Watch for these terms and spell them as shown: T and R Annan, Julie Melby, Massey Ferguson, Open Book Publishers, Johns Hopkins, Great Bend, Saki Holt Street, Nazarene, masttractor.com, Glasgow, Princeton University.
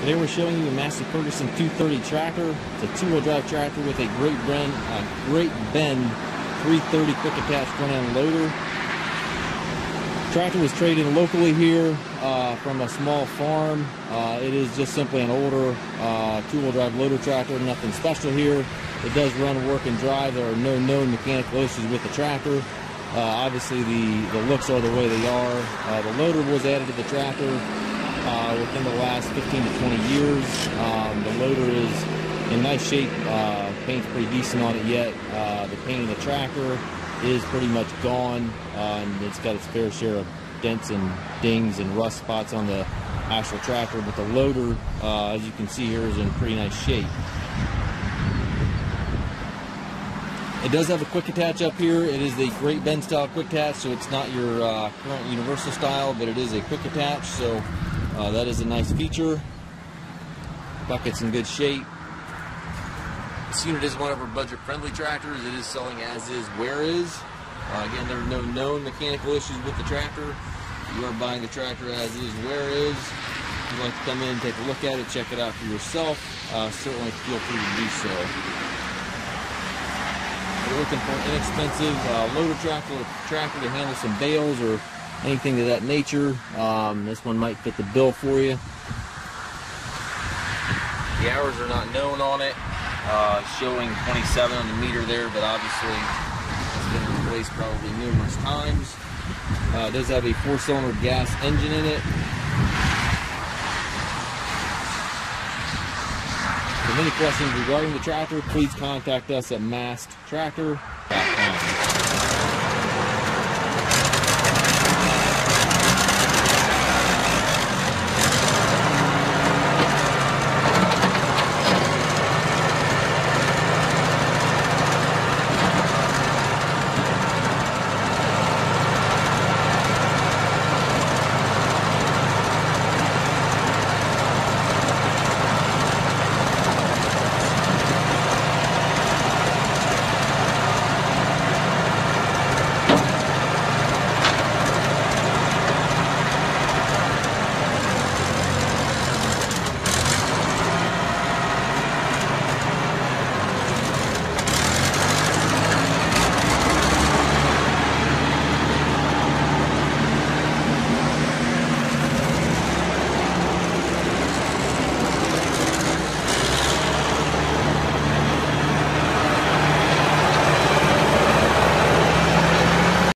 Today we're showing you a Massey Ferguson 230 tractor. It's a two-wheel drive tractor with a Great Bend 330 quick attach front-end loader. Tractor was traded locally here from a small farm. It is just simply an older two-wheel drive loader tractor, nothing special here. It does run, work, and drive. There are no known mechanical issues with the tractor. Obviously the looks are the way they are. The loader was added to the tractor within the last 15 to 20 years. The loader is in nice shape. Paint's pretty decent on it yet. The paint on the tractor is pretty much gone, and it's got its fair share of dents and dings and rust spots on the actual tractor, but the loader, as you can see here, is in pretty nice shape. It does have a quick attach up here. It is the Great Bend style quick attach, so it's not your current universal style, but it is a quick attach, so that is a nice feature. Bucket's in good shape. This unit is one of our budget-friendly tractors. It is selling as is, where is. Again, there are no known mechanical issues with the tractor. You are buying the tractor as is, where is. If you'd like to come in and take a look at it, check it out for yourself, certainly feel free to do so. We're looking for an inexpensive loader tractor to handle some bales or anything of that nature. This one might fit the bill for you. The hours are not known on it, showing 27 on the meter there, but obviously it's been replaced probably numerous times. It does have a 4-cylinder gas engine in it. If you have any questions regarding the tractor, please contact us at masttractor.com.